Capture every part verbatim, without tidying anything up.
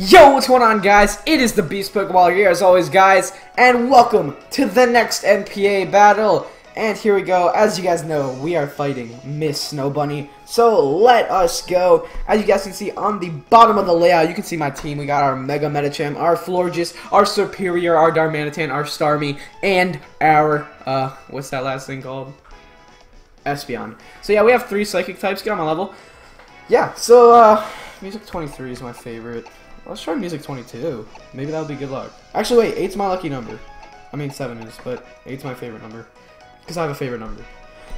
Yo, what's going on, guys? It is the Beast Pokeballer here, as always, guys, and welcome to the next N P A battle. And here we go. As you guys know, we are fighting Miss Snow Bunny, so let us go. As you guys can see on the bottom of the layout, you can see my team. We got our Mega Medicham, our Florges, our Superior, our Darmanitan, our Starmie, and our, uh, what's that last thing called? Espeon. So yeah, we have three Psychic types. Get on my level. Yeah, so, uh, Music twenty-three is my favorite. Let's try Music twenty-two. Maybe that'll be good luck. Actually, wait, eight's my lucky number. I mean, seven is, but eight's my favorite number. Because I have a favorite number.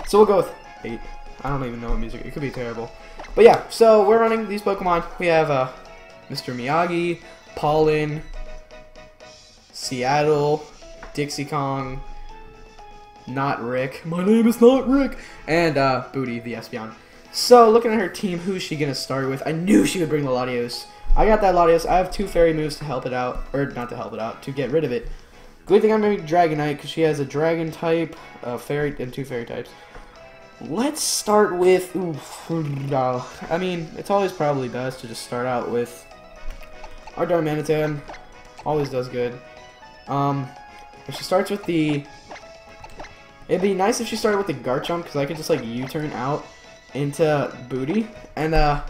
So we'll go with eight. I don't even know what music. It could be terrible. But yeah, so we're running these Pokemon. We have uh, Mister Miyagi, Paulin, Seattle, Dixie Kong, Not Rick. My name is Not Rick. And uh, Booty, the Espeon. So looking at her team, who's she going to start with? I knew she would bring the Latios. I got that Latios. I have two fairy moves to help it out, or not to help it out, to get rid of it. Good thing I'm going to be Dragonite, because she has a dragon type, a fairy, and two fairy types. Let's start with, oof, no. I mean, it's always probably best to just start out with our Darmanitan. Always does good. Um, if she starts with the, it'd be nice if she started with the Garchomp, because I could just, like, U-turn out into Booty, and, uh,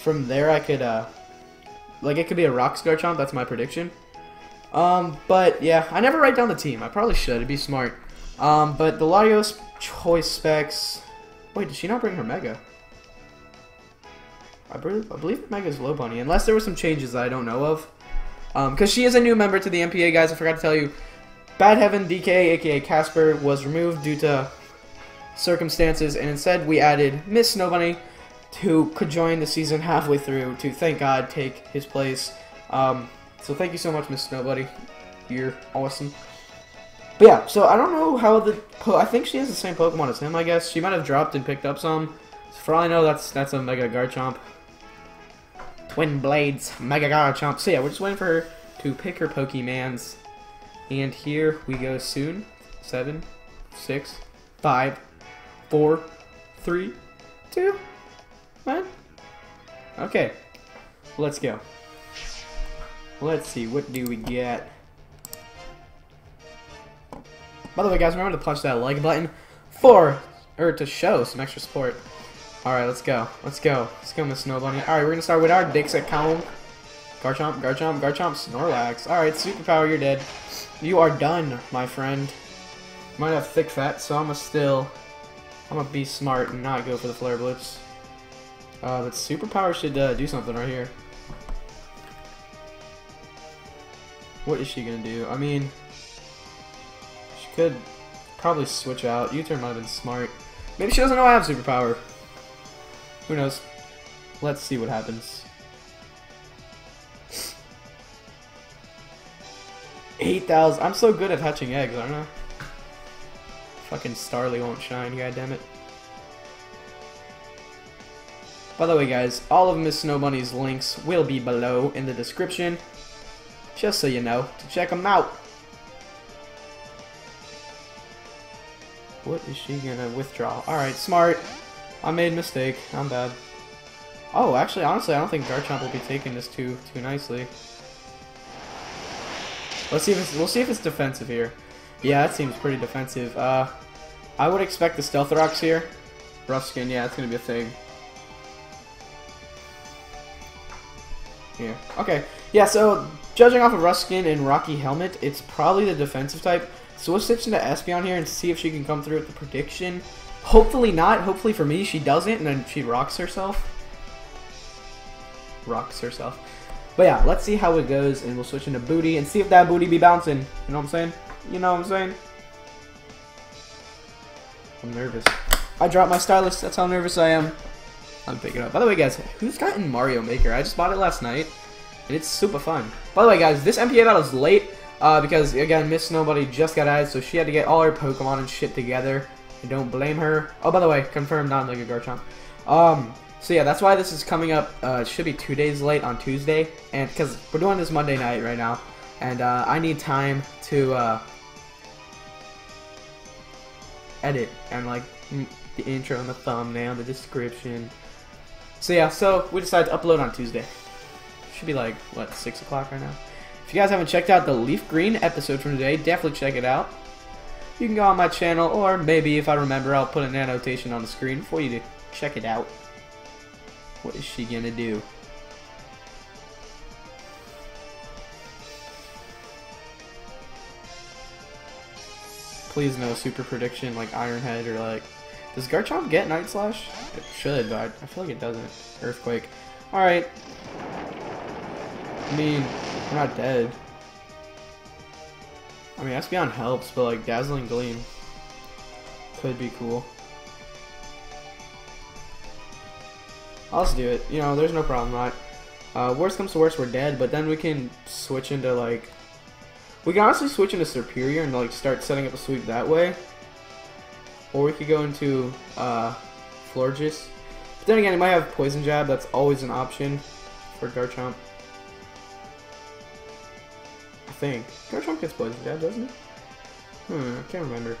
from there I could, uh, like, it could be a Rocks Garchomp, that's my prediction. Um, but yeah, I never write down the team. I probably should. It'd be smart. Um, but the Latios choice specs. Wait, did she not bring her Mega? I believe, I believe the Mega's Low Bunny, unless there were some changes that I don't know of. Um, because she is a new member to the N P A, guys. I forgot to tell you. Bad Heaven D K, aka Casper, was removed due to circumstances, and instead we added Miss Snow Bunny, who could join the season halfway through to, thank God, take his place. Um. So thank you so much, Miss Snow Bunny. You're awesome. But yeah, so I don't know how the... Po I think she has the same Pokemon as him, I guess. She might have dropped and picked up some. So for all I know, that's, that's a Mega Garchomp. Twin Blades, Mega Garchomp. So yeah, we're just waiting for her to pick her Pokemans. And here we go soon. Seven, six, five, four, three, two, one. Okay, let's go. Let's see, what do we get? By the way, guys, remember to punch that like button for, or to show some extra support. Alright, let's go. Let's go. Let's go, Miss Snow Bunny. Alright, we're gonna start with our Dixie Kong. Garchomp, Garchomp, Garchomp, Snorlax. Alright, superpower, you're dead. You are done, my friend. Might have thick fat, so I'm gonna still, I'm gonna be smart and not go for the Flare Blips. Uh, but superpower should uh, do something right here. What is she gonna do? I mean, she could probably switch out. U-turn might have been smart. Maybe she doesn't know I have superpower. Who knows? Let's see what happens. eight thousand. I'm so good at hatching eggs, aren't I? Fucking Starly won't shine, goddammit. By the way, guys, all of Miss Snow Bunny's links will be below in the description. Just so you know, to check them out. What is she gonna withdraw? Alright, smart. I made a mistake. I'm bad. Oh, actually, honestly, I don't think Garchomp will be taking this too too nicely. Let's see if it's, we'll see if it's defensive here. Yeah, that seems pretty defensive. Uh, I would expect the Stealth Rocks here. Rough Skin, yeah, it's gonna be a thing. Yeah. Okay. Yeah, so judging off of Rough Skin and Rocky Helmet, it's probably the defensive type. So we'll switch into Espeon here and see if she can come through with the prediction. Hopefully not. Hopefully for me she doesn't, and then she rocks herself. Rocks herself. But yeah, let's see how it goes, and we'll switch into Booty and see if that Booty be bouncing. You know what I'm saying? You know what I'm saying? I'm nervous. I dropped my stylus. That's how nervous I am. I'm picking up. By the way, guys, who's gotten Mario Maker? I just bought it last night, and it's super fun. By the way, guys, this N P A battle is late uh, because, again, Miss Snow Bunny just got added, so she had to get all her Pokemon and shit together. I don't blame her. Oh, by the way, confirmed non-Mega Garchomp. Um, so, yeah, that's why this is coming up. Uh, it should be two days late on Tuesday, and because we're doing this Monday night right now, and uh, I need time to uh, edit and, like, the intro and the thumbnail, the description. So yeah, so we decided to upload on Tuesday. Should be like, what, six o'clock right now? If you guys haven't checked out the Leaf Green episode from today, definitely check it out. You can go on my channel, or maybe if I remember, I'll put an annotation on the screen for you to check it out. What is she gonna do? Please no super prediction like Iron Head or like... Does Garchomp get Night Slash? It should, but I feel like it doesn't. Earthquake. Alright. I mean... We're not dead. I mean, Espeon helps, but like Dazzling Gleam could be cool. I'll just do it. You know, there's no problem, right? Uh, worst comes to worst, we're dead, but then we can switch into like... We can honestly switch into Superior and like start setting up a sweep that way. Or we could go into uh, Florges. But then again, it might have Poison Jab. That's always an option for Garchomp. Think. Garchomp gets Poison Jab, doesn't it? Hmm, I can't remember.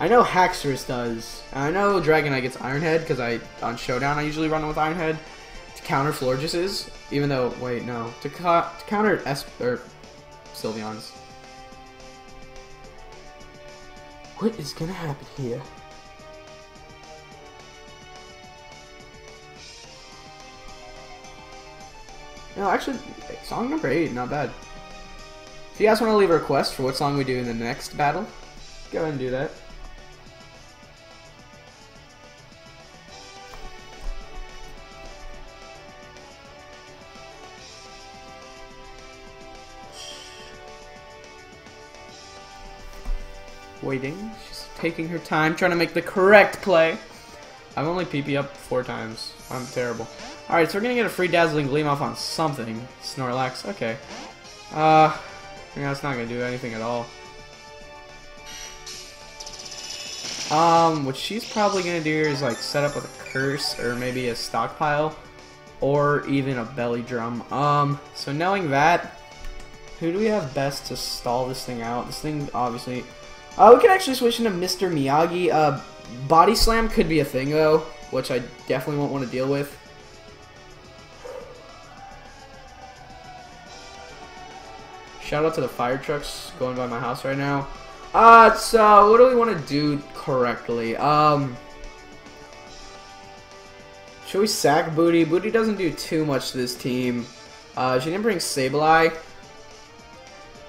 I know Haxorus does. I know Dragonite gets Iron Head, because I on Showdown I usually run with Iron Head to counter Florges's, even though, wait, no. To, co to counter es or Sylveon's. What is going to happen here? No, actually, song number eight, not bad. If you guys want to leave a request for what song we do in the next battle, go ahead and do that. Waiting. She's taking her time, trying to make the correct play. I've only P P up four times. I'm terrible. Alright, so we're going to get a free Dazzling Gleam off on something. Snorlax. Okay. Uh... Yeah, it's not gonna do anything at all. Um, what she's probably gonna do is like set up with a curse or maybe a stockpile or even a belly drum. Um, so knowing that, who do we have best to stall this thing out? This thing obviously. Uh, we could actually switch into Mister Miyagi. Uh, body slam could be a thing though, which I definitely won't want to deal with. Shout out to the fire trucks going by my house right now. Uh, so what do we want to do correctly? Um, should we sack Booty? Booty doesn't do too much to this team. Uh, she didn't bring Sableye,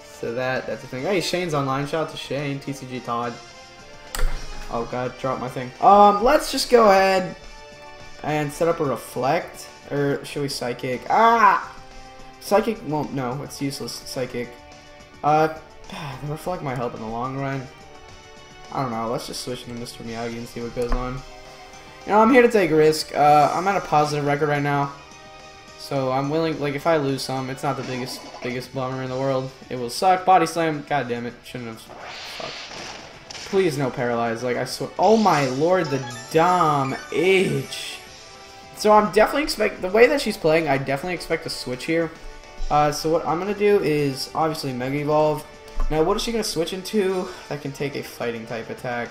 so that that's the thing. Hey, Shane's online. Shout out to Shane, T C G Todd. Oh God, dropped my thing. Um, let's just go ahead and set up a reflect, or should we psychic? Ah. Psychic won't, well, no, it's useless, Psychic. Uh, the Reflect might help in the long run. I don't know, let's just switch into Mister Miyagi and see what goes on. You know, I'm here to take a risk. Uh, I'm at a positive record right now. So I'm willing, like, if I lose some, it's not the biggest, biggest bummer in the world. It will suck. Body Slam, god damn it, shouldn't have, fuck. Please no Paralyze, like, I swear. Oh my lord, the Dom H. So I'm definitely expect, the way that she's playing, I definitely expect a switch here. Uh, so what I'm going to do is, obviously, Mega Evolve. Now, what is she going to switch into that can take a Fighting-type attack?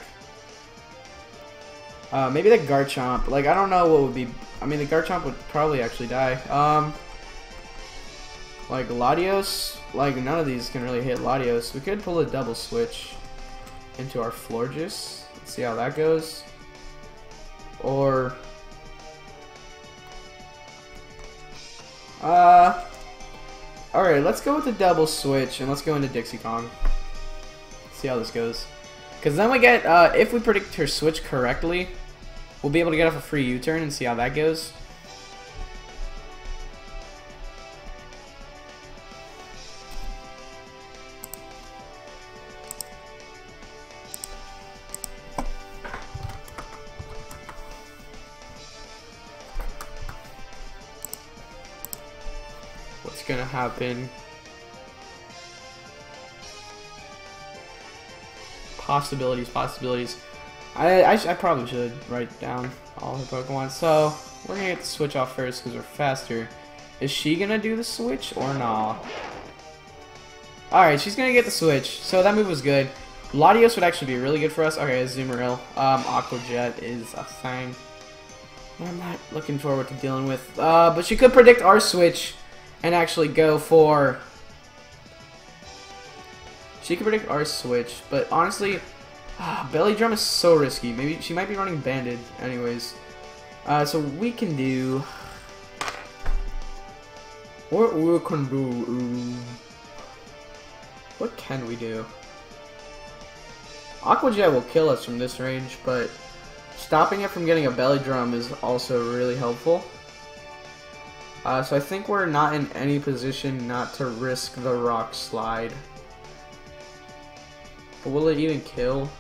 Uh, maybe the Garchomp. Like, I don't know what would be... I mean, the Garchomp would probably actually die. Um, like, Latios. Like, none of these can really hit Latios. We could pull a double switch into our Florges. Let's see how that goes. Or... Uh... Alright, let's go with the double switch, and let's go into Dixie Kong. See how this goes. Because then we get, uh, if we predict her switch correctly, we'll be able to get off a free U-turn and see how that goes. Gonna happen. Possibilities, possibilities. I, I, I probably should write down all her Pokemon. So we're gonna get the switch off first because we're faster. Is she gonna do the switch or nah? Alright, she's gonna get the switch. So that move was good. Latios would actually be really good for us. Okay, Azumarill. Um, Aqua Jet is a thing I'm not looking forward to dealing with. Uh, but she could predict our switch. and actually go for... She can predict our switch, but honestly, ah, Belly Drum is so risky. Maybe she might be running Banded anyways. Uh, so we can do... What we can do... What can we do? Aqua Jet will kill us from this range, but stopping it from getting a Belly Drum is also really helpful. Uh, so I think we're not in any position not to risk the Rock Slide. But will it even kill?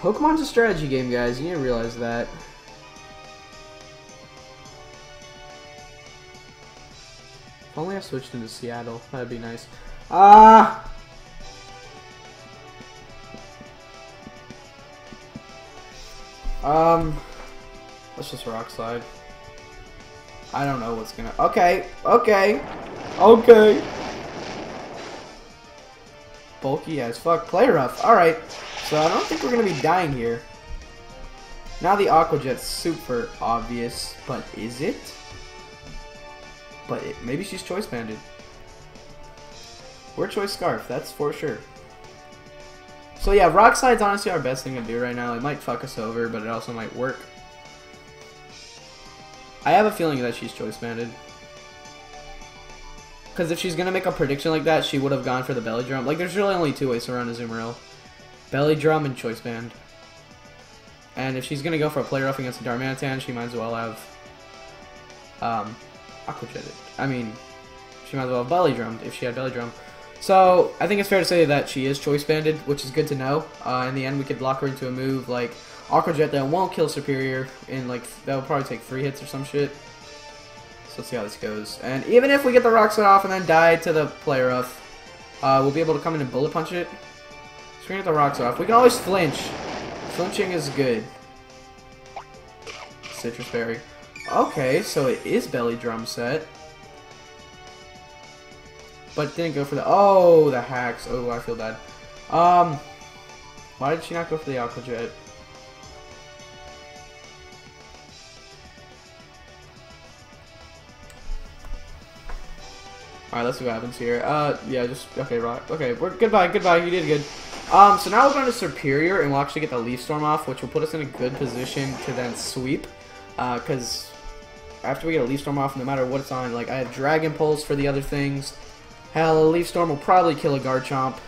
Pokemon's a strategy game, guys. You need to realize that. If only I switched into Seattle. That'd be nice. Ah! Uh, Um, let's just Rock Slide. I don't know what's gonna... Okay, okay, okay. Bulky as fuck. Play Rough. Alright, so I don't think we're gonna be dying here. Now the Aqua Jet's super obvious, but is it? But it, maybe she's Choice Banded. We're Choice Scarf, that's for sure. So yeah, Rock Slide's honestly our best thing to do right now. It might fuck us over, but it also might work. I have a feeling that she's Choice Banded. Because if she's going to make a prediction like that, she would have gone for the Belly Drum. Like, there's really only two ways to run Azumarill. Belly Drum and Choice Band. And if she's going to go for a Play Rough against a Darmanitan, she might as well have... Um, Aqua Jetted. I mean, she might as well have Belly Drummed if she had Belly Drum. So, I think it's fair to say that she is Choice Banded, which is good to know. Uh, in the end, we could lock her into a move like Aqua Jet that won't kill Superior, and like that'll probably take three hits or some shit. So let's see how this goes. And even if we get the Rock Slide off and then die to the Play Rough, uh, we'll be able to come in and Bullet Punch it. So we're gonna get the Rock Slide off. We can always flinch. Flinching is good. Citrus Berry. Okay, so it is Belly Drum set. But didn't go for the... Oh, the hacks. Oh, I feel bad. Um, why did she not go for the Aqua Jet? Alright, let's see what happens here. Uh, yeah, just... Okay, right. Okay, we're... Goodbye, goodbye. You did good. Um, so now we're going to Superior, and we'll actually get the Leaf Storm off, which will put us in a good position to then sweep. Uh, because after we get a Leaf Storm off, no matter what it's on, like, I have Dragon Pulse for the other things. Hell, a Leaf Storm will probably kill a Garchomp.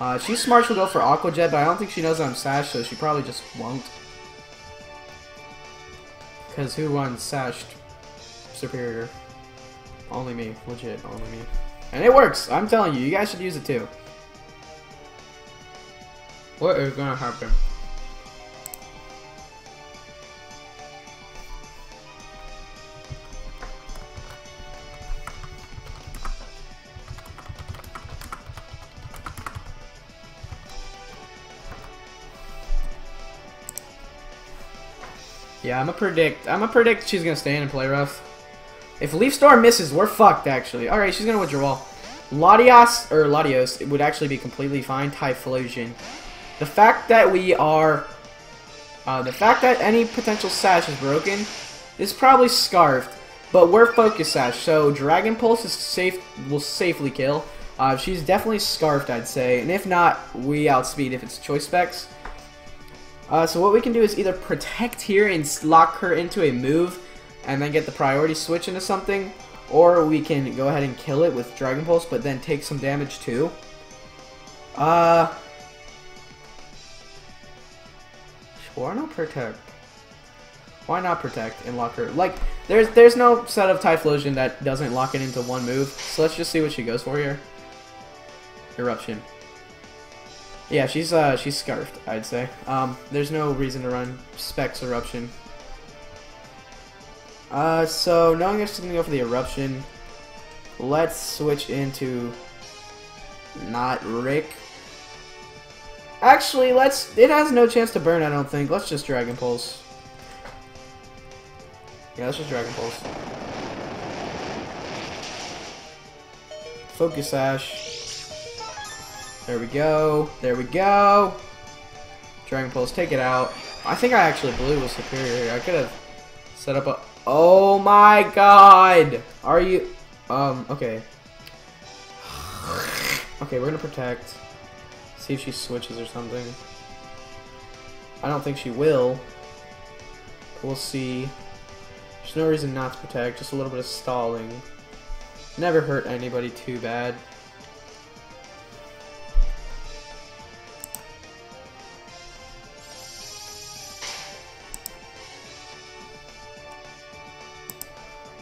Uh, she's smart, she'll go for Aqua Jet, but I don't think she knows I'm Sash, so she probably just won't. Because who runs Sashed Superior? Only me. Legit, only me. And it works! I'm telling you, you guys should use it too. What is gonna happen? Yeah, I'm a predict. I'm a predict she's gonna stay in and Play Rough. If Leaf Storm misses, we're fucked actually. Alright, she's gonna withdraw. Latios or Latios, it would actually be completely fine. Typhlosion. The fact that we are uh, the fact that any potential Sash is broken is probably Scarfed, but we're Focus Sash, so Dragon Pulse is safe will safely kill. Uh, she's definitely Scarfed, I'd say, and if not, we outspeed if it's Choice Specs. Uh, so what we can do is either protect here and lock her into a move and then get the priority switch into something, or we can go ahead and kill it with Dragon Pulse but then take some damage too. Uh, why not protect? Why not protect and lock her? Like, there's there's no set of Typhlosion that doesn't lock it into one move, so let's just see what she goes for here. Eruption. Yeah, she's uh, she's Scarfed, I'd say. Um, there's no reason to run Specs Eruption. Uh, so knowing that she's gonna go for the Eruption, let's switch into Not Rick. Actually, let's. It has no chance to burn, I don't think. Let's just Dragon Pulse. Yeah, let's just Dragon Pulse. Focus Sash. There we go. There we go. Dragon Pulse, take it out. I think I actually blew with superior here. I could have set up a... Oh my god! Are you... Um, okay. Okay, we're gonna protect. See if she switches or something. I don't think she will. We'll see. There's no reason not to protect. Just a little bit of stalling. Never hurt anybody too bad.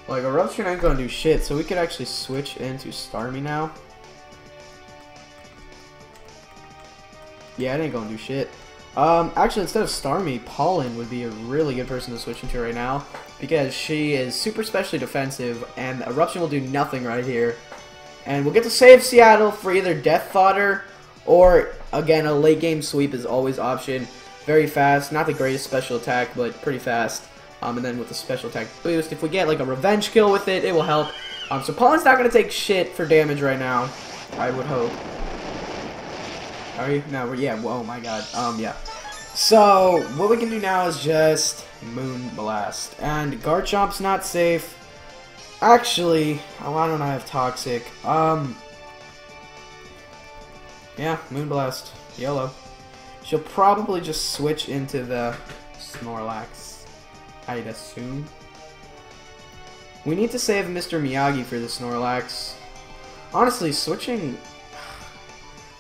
Like, a Rupsture ain't gonna do shit, so we could actually switch into Starmie now. Yeah, it ain't gonna do shit. Um, actually, instead of Starmie, Paulin would be a really good person to switch into right now, because she is super specially defensive, and Eruption will do nothing right here. And we'll get to save Seattle for either Death Fodder, or, again, a late game sweep is always option. Very fast, not the greatest special attack, but pretty fast. Um, and then with the special attack boost, if we get like a revenge kill with it, it will help. Um, so Paulin's not going to take shit for damage right now, I would hope. Are you? No, we're, yeah, well, oh my god. Um, yeah. So, what we can do now is just Moon Blast. And Garchomp's not safe. Actually, oh, why don't I have Toxic? Um, yeah, Moon Blast. YOLO. She'll probably just switch into the Snorlax, I'd assume. We need to save Mister Miyagi for the Snorlax. Honestly, switching...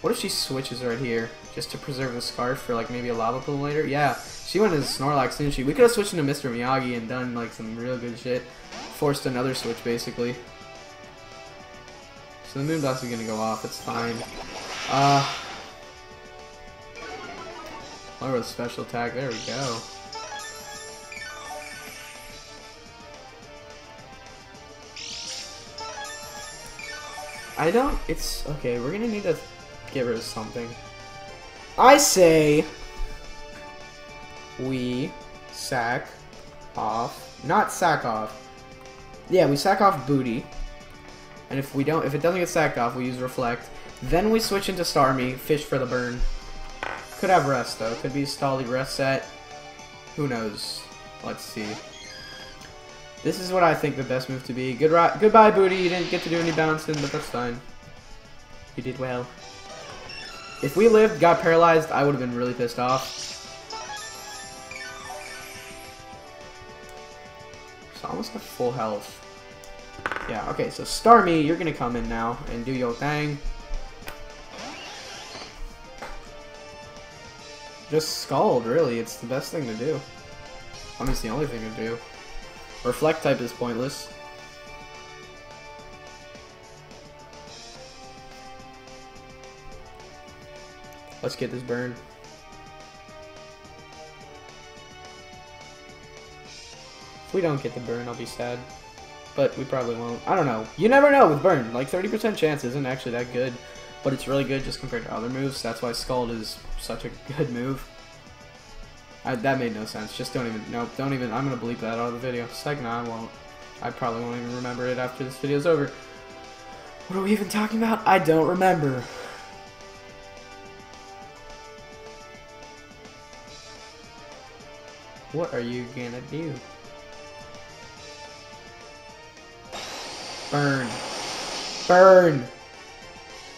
What if she switches right here? Just to preserve the scarf for, like, maybe a lava pool later? Yeah, she went into Snorlax, didn't she? We could have switched into Mister Miyagi and done, like, some real good shit. Forced another switch, basically. So the Moonblast is gonna go off, it's fine. Uh... Lower the special attack, there we go. I don't, it's, okay, we're gonna need to get rid of something. I say we sack off, not sack off. Yeah, we sack off Booty. And if we don't, if it doesn't get sacked off, we use Reflect. Then we switch into Starmie, fish for the burn. Could have rest though, could be a Stally rest set. Who knows? Let's see. This is what I think the best move to be. Good Goodbye, Booty. You didn't get to do any bouncing, but that's fine. You did well. If we lived, got paralyzed, I would have been really pissed off. So almost at full health. Yeah, okay, so Starmie, you're going to come in now and do your thing. Just Scald, really. It's the best thing to do. I mean, it's the only thing to do. Reflect type is pointless. Let's get this burn. If we don't get the burn, I'll be sad. But we probably won't. I don't know. You never know with burn. Like, thirty percent chance isn't actually that good. But it's really good just compared to other moves. That's why Scald is such a good move. I, that made no sense. Just don't even. Nope. Don't even. I'm gonna bleep that out of the video. Second, no, I won't. I probably won't even remember it after this video's over. What are we even talking about? I don't remember. What are you gonna do? Burn. Burn.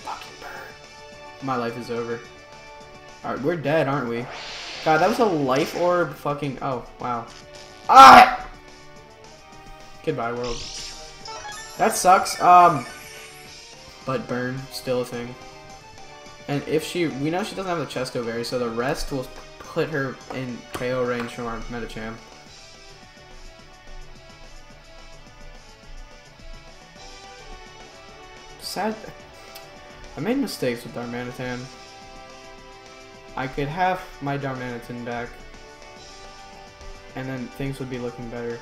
Fucking burn. My life is over. All right, we're dead, aren't we? God, that was a life orb fucking... Oh, wow. Ah! Goodbye, world. That sucks. Um, but burn, still a thing. And if she... We know she doesn't have the chest ovary, so the rest will put her in K O range from our Medicham. Sad... I made mistakes with Darmanitan. I could have my Darmanitan back, and then things would be looking better.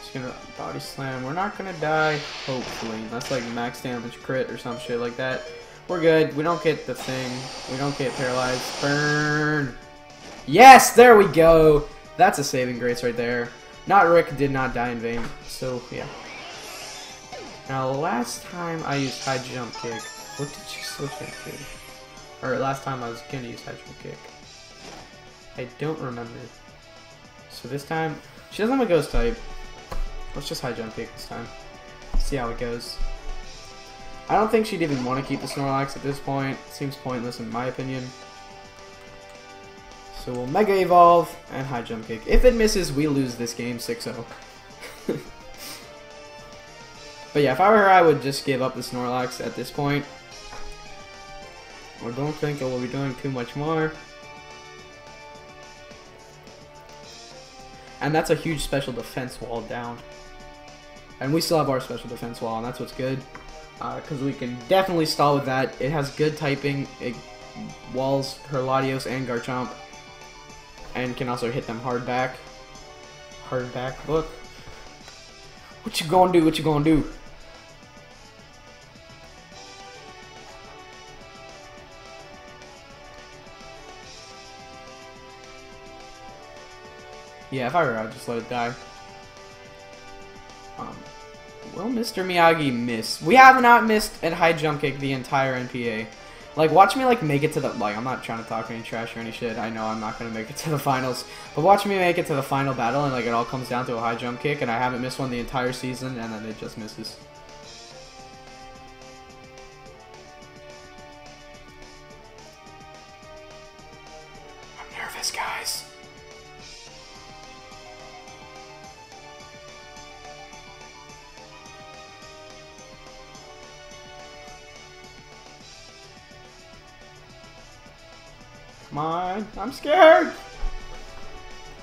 Just gonna body slam. We're not gonna die, hopefully. That's like max damage crit or some shit like that. We're good. We don't get the thing. We don't get paralyzed. Burn! Yes! There we go! That's a saving grace right there. Not Rick did not die in vain, so yeah. Now, last time I used high jump kick, what did she switch into? Or last time I was gonna use high jump kick. I don't remember. So this time, she doesn't have a ghost type. Let's just high jump kick this time. See how it goes. I don't think she'd even want to keep the Snorlax at this point. Seems pointless in my opinion. So we'll Mega Evolve and High Jump Kick. If it misses, we lose this game six oh. But yeah, if I were her, I would just give up the Snorlax at this point. I don't think I will be doing too much more. And that's a huge special defense wall down. And we still have our special defense wall, and that's what's good. Because uh, we can definitely stall with that. It has good typing. It walls her Latios and Garchomp. And can also hit them hard back. Hard back, look. What you gonna do? What you gonna do? Yeah, if I were, I'd just let it die. Um... Will Mister Miyagi miss? We have not missed at high jump kick the entire N P A. Like, watch me, like, make it to the... Like, I'm not trying to talk any trash or any shit. I know I'm not going to make it to the finals. But watch me make it to the final battle, and, like, it all comes down to a high jump kick, and I haven't missed one the entire season, and then it just misses. I'm nervous, guys. Mine. I'm scared!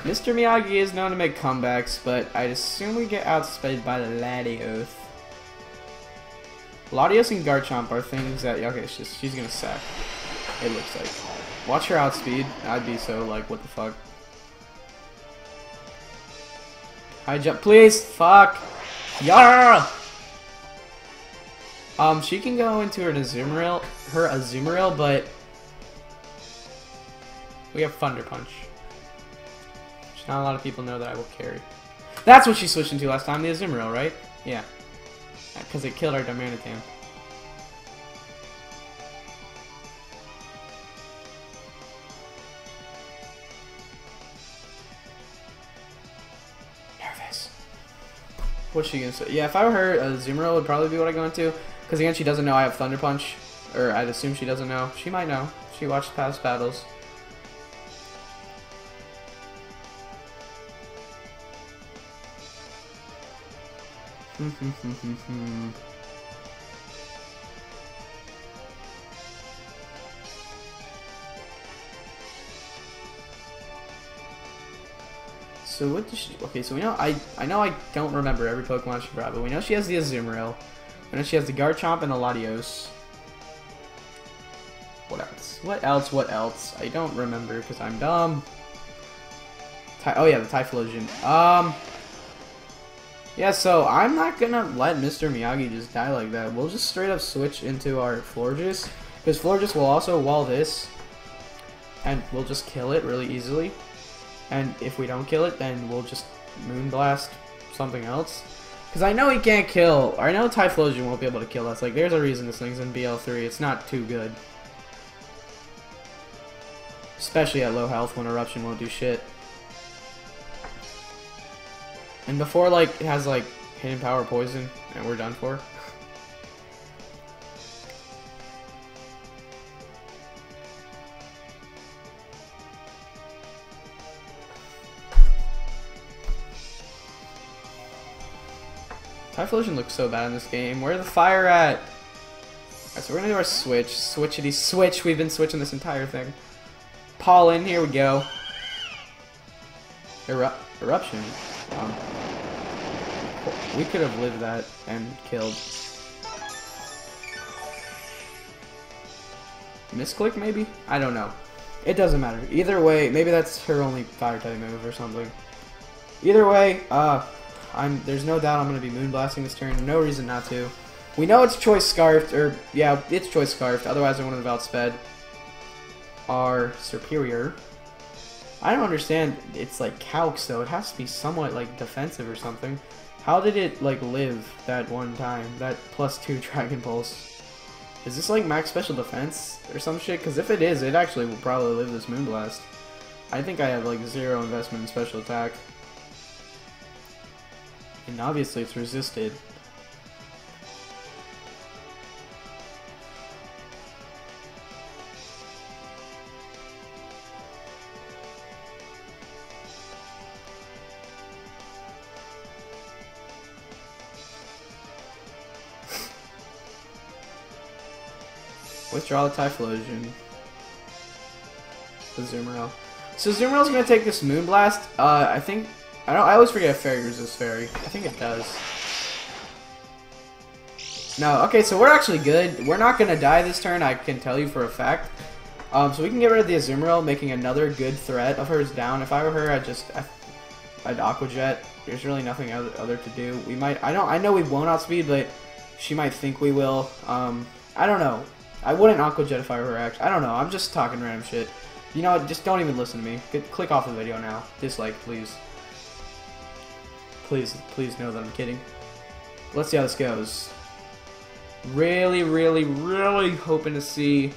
Mister Miyagi is known to make comebacks, but I'd assume we get outsped by the Latios. Latios and Garchomp are things that... Okay, it's just, she's gonna sack. It looks like. Watch her outspeed. I'd be so like, what the fuck. High jump, please! Fuck! Yarrr! Um, she can go into her Azumarill, her Azumarill, but... We have Thunder Punch. Which not a lot of people know that I will carry. That's what she switched into last time, the Azumarill, right? Yeah. Because it killed our Darmanitan. Nervous. What's she gonna say? Yeah, if I were her, Azumarill would probably be what I go into. Because again, she doesn't know I have Thunder Punch. Or I'd assume she doesn't know. She might know. She watched past battles. So what does she? Okay, so we know I I know I don't remember every Pokemon she brought, but we know she has the Azumarill. We know she has the Garchomp and the Latios. What else? What else? What else? I don't remember because I'm dumb. Ty oh yeah, the Typhlosion. Um. Yeah, so I'm not gonna let Mister Miyagi just die like that. We'll just straight up switch into our Florges, because Florges will also wall this, and we'll just kill it really easily. And if we don't kill it, then we'll just Moonblast something else. Because I know he can't kill, or I know Typhlosion won't be able to kill us. Like, there's a reason this thing's in B L three. It's not too good. Especially at low health when Eruption won't do shit. And before, like, it has, like, hidden power poison, and we're done for. Typhlosion looks so bad in this game. Where's the fire at? Alright, so we're gonna do our switch. Switchity switch. We've been switching this entire thing. Paulin, here we go. Eru eruption. Um, we could have lived that and killed. Misclick, maybe? I don't know. It doesn't matter. Either way, maybe that's her only fire type move or something. Either way, uh, I'm. There's no doubt I'm going to be Moonblasting this turn. No reason not to. We know it's Choice Scarfed, or yeah, it's Choice Scarfed. Otherwise, I wouldn't have outsped our superior. I don't understand, it's like calcs though, it has to be somewhat like defensive or something. How did it, like, live that one time? That plus two Dragon Pulse. Is this, like, max special defense or some shit? Because if it is, it actually will probably live this Moonblast. I think I have, like, zero investment in special attack. And obviously it's resisted. Withdraw the Typhlosion. The Azumarill. So Azumarill's gonna take this Moonblast. Uh, I think I don't. I always forget if Fairy resists Fairy. I think it does. No. Okay. So we're actually good. We're not gonna die this turn. I can tell you for a fact. Um, so we can get rid of the Azumarill, making another good threat of hers down. If I were her, I'd just I, I'd Aqua Jet. There's really nothing other, other to do. We might. I don't. I know we won't outspeed, but she might think we will. Um, I don't know. I wouldn't Aqua Jet if I were actually. I don't know. I'm just talking random shit. You know what? Just don't even listen to me. Get, click off the video now. Dislike, please. Please, please know that I'm kidding. Let's see how this goes. Really, really, really hoping to see.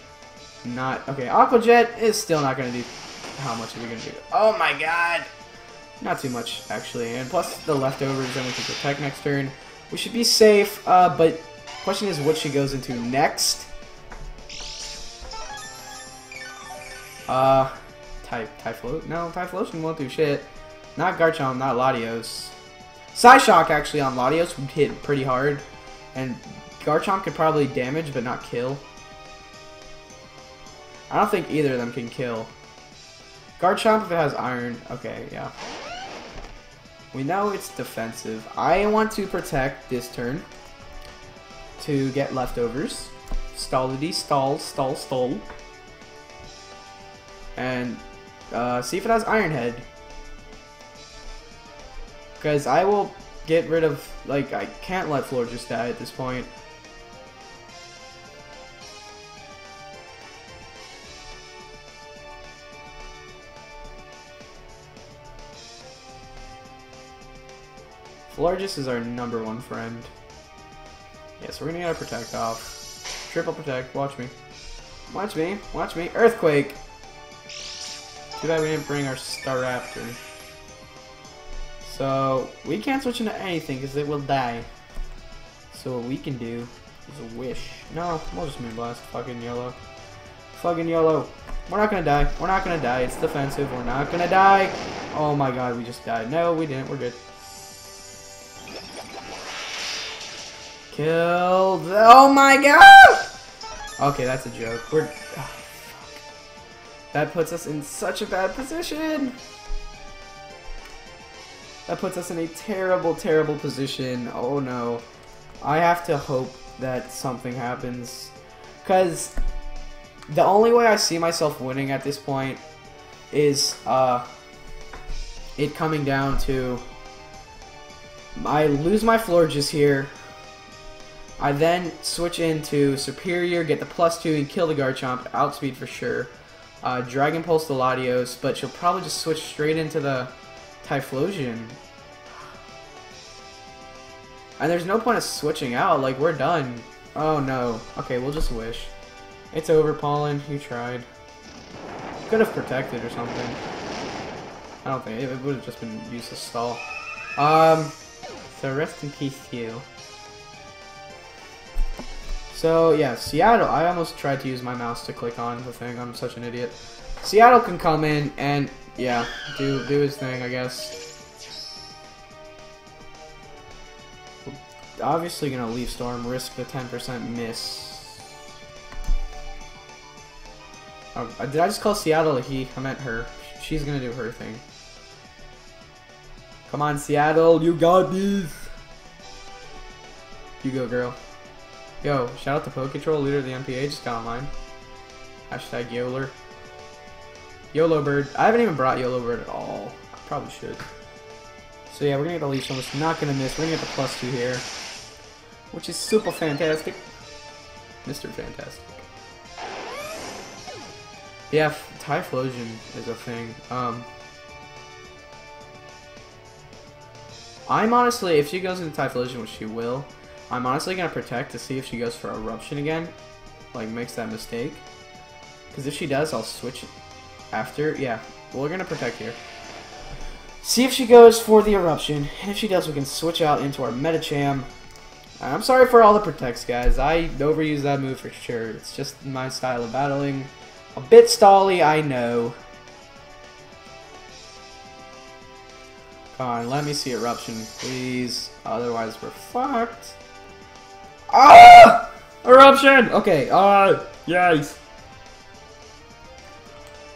Not okay. Aqua Jet is still not gonna do. How much are we gonna do? Oh my god! Not too much actually. And plus the leftovers, then we can protect next turn. We should be safe. Uh, but question is what she goes into next. Uh, Ty Typhlosion? No, Typhlosion won't do shit. Not Garchomp, not Latios. Psyshock, actually, on Latios would hit pretty hard. And Garchomp could probably damage, but not kill. I don't think either of them can kill. Garchomp, if it has Iron. Okay, yeah. We know it's defensive. I want to protect this turn to get leftovers. Stallity, stall, stall, stall. And uh, see if it has Iron Head, because I will get rid of, like, I can't let Florges just die at this point. Florges is our number one friend. Yes, yeah, so we're gonna get a protect off. Triple protect. Watch me. Watch me. Watch me. Earthquake. Too bad we didn't bring our Staraptor. So, we can't switch into anything because it will die. So what we can do is a wish. No, we'll just Moonblast. Fucking YOLO. Fucking YOLO. We're not gonna die. We're not gonna die. It's defensive. We're not gonna die. Oh my god, we just died. No, we didn't. We're good. Kill the- Oh my god! Okay, that's a joke. We're- That puts us in such a bad position. That puts us in a terrible, terrible position. Oh no. I have to hope that something happens. Because the only way I see myself winning at this point is uh, it coming down to I lose my Florges here. I then switch into Superior, get the plus two, and kill the Garchomp. Outspeed for sure. Uh, Dragon Pulse to Latios, but she'll probably just switch straight into the Typhlosion. And there's no point of switching out, like, we're done. Oh no. Okay, we'll just wish. It's over, Paulin. You tried. Could have protected or something. I don't think. It, it would have just been useless stall. Um, so rest in peace to you. So, yeah, Seattle, I almost tried to use my mouse to click on the thing, I'm such an idiot. Seattle can come in and, yeah, do, do his thing, I guess. We're obviously gonna Leaf Storm, risk the ten percent miss. Oh, did I just call Seattle a he? I meant her. She's gonna do her thing. Come on, Seattle, you got this! You go, girl. Yo, shout out to Poketroll, leader of the N P A, just got online. Hashtag YOLer. YOLO Bird. I haven't even brought YOLO Bird at all. I probably should. So yeah, we're gonna get the leash on this. Not gonna miss. We're gonna get the plus two here. Which is super fantastic. Mister Fantastic. Yeah, Typhlosion is a thing. Um, I'm honestly, if she goes into Typhlosion, which she will, I'm honestly going to protect to see if she goes for Eruption again. Like, makes that mistake. Because if she does, I'll switch after. Yeah, we're going to protect here. See if she goes for the Eruption. And if she does, we can switch out into our Medicham. I'm sorry for all the protects, guys. I overuse that move for sure. It's just my style of battling. A bit stally, I know. Come on, let me see Eruption, please. Otherwise, we're fucked. Ah! Eruption! Okay, uh, yes.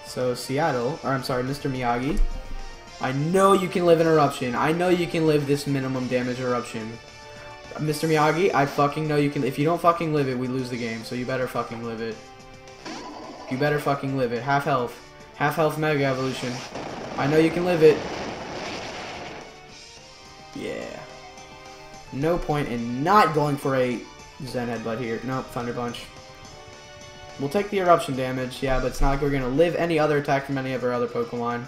So, Seattle, or I'm sorry, Mister Miyagi. I know you can live an Eruption. I know you can live this minimum damage Eruption. Mister Miyagi, I fucking know you can. If you don't fucking live it, we lose the game, so you better fucking live it. You better fucking live it. Half health. Half health Mega Evolution. I know you can live it. Yeah. No point in not going for a Zen Headbutt here. Nope, Thunder Punch. We'll take the Eruption damage, yeah, but it's not like we're going to live any other attack from any of our other Pokemon.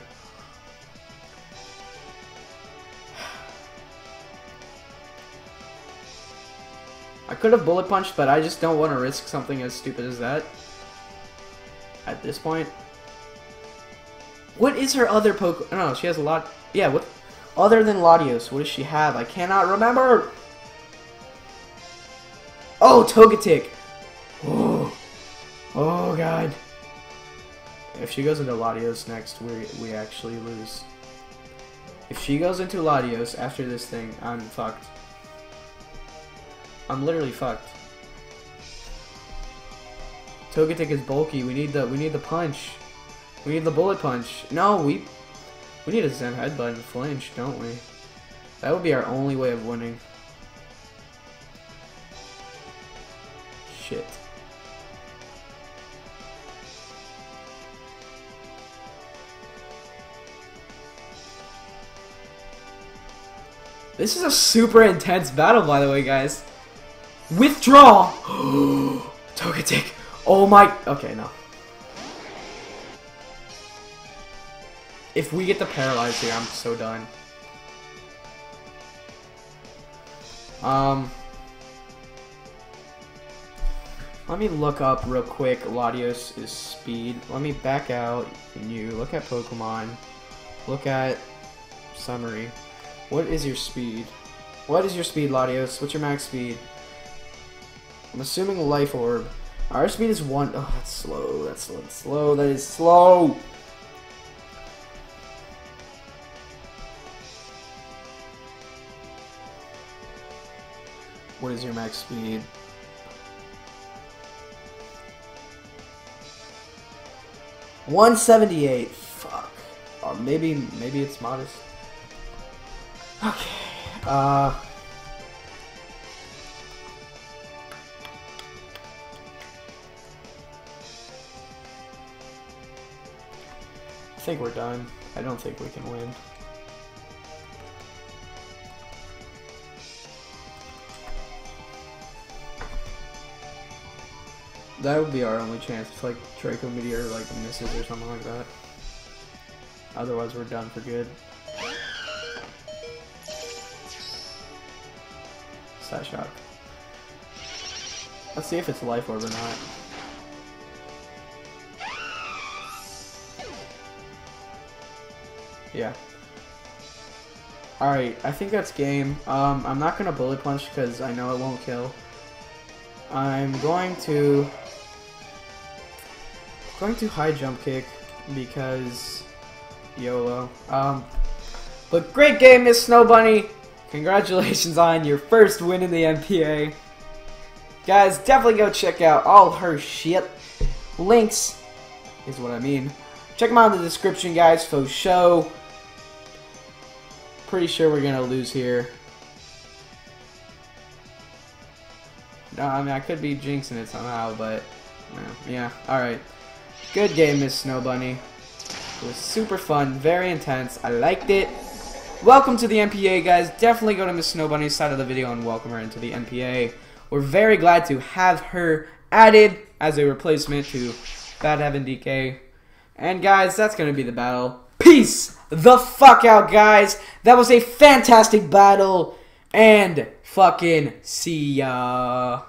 I could have Bullet Punched, but I just don't want to risk something as stupid as that at this point. What is her other Poke... No, she has a lot... Yeah, what... Other than Latios, what does she have? I cannot remember! Oh, Togetic! Oh, oh god. If she goes into Latios next, we, we actually lose. If she goes into Latios after this thing, I'm fucked. I'm literally fucked. Togetic is bulky. We need the we need the punch. We need the bullet punch. No, we... We need a Zen Headbutt and flinch, don't we? That would be our only way of winning. Shit. This is a super intense battle, by the way, guys. Withdraw! Togetic! Oh my... Okay, no. If we get the Paralyze here, I'm so done. Um, let me look up real quick Latios' speed. Let me back out and you look at Pokemon. Look at summary. What is your speed? What is your speed, Latios? What's your max speed? I'm assuming Life Orb. Our speed is one. Oh, that's slow. That's slow. That's slow. That is slow. What is your max speed? one seventy-eight. Fuck. Or maybe, maybe it's modest. Okay. Uh. I think we're done. I don't think we can win. That would be our only chance if, like, Draco Meteor, like, misses or something like that. Otherwise, we're done for good. Stat Shock. Let's see if it's Life Orb or not. Yeah. Alright, I think that's game. Um, I'm not going to Bullet Punch because I know it won't kill. I'm going to... going to high jump kick because YOLO. Um, but great game, Miss Snow Bunny. Congratulations on your first win in the N P A. Guys, definitely go check out all her shit. Links is what I mean. Check them out in the description, guys, for show. Pretty sure we're gonna lose here. No, I mean, I could be jinxing it somehow, but yeah, all right. Good game, Miss Snow Bunny. It was super fun, very intense. I liked it. Welcome to the N P A, guys. Definitely go to Miss Snow Bunny's side of the video and welcome her into the N P A. We're very glad to have her added as a replacement to Bad Heaven D K. And, guys, that's going to be the battle. Peace! Peace the fuck out, guys. That was a fantastic battle, and fucking see ya.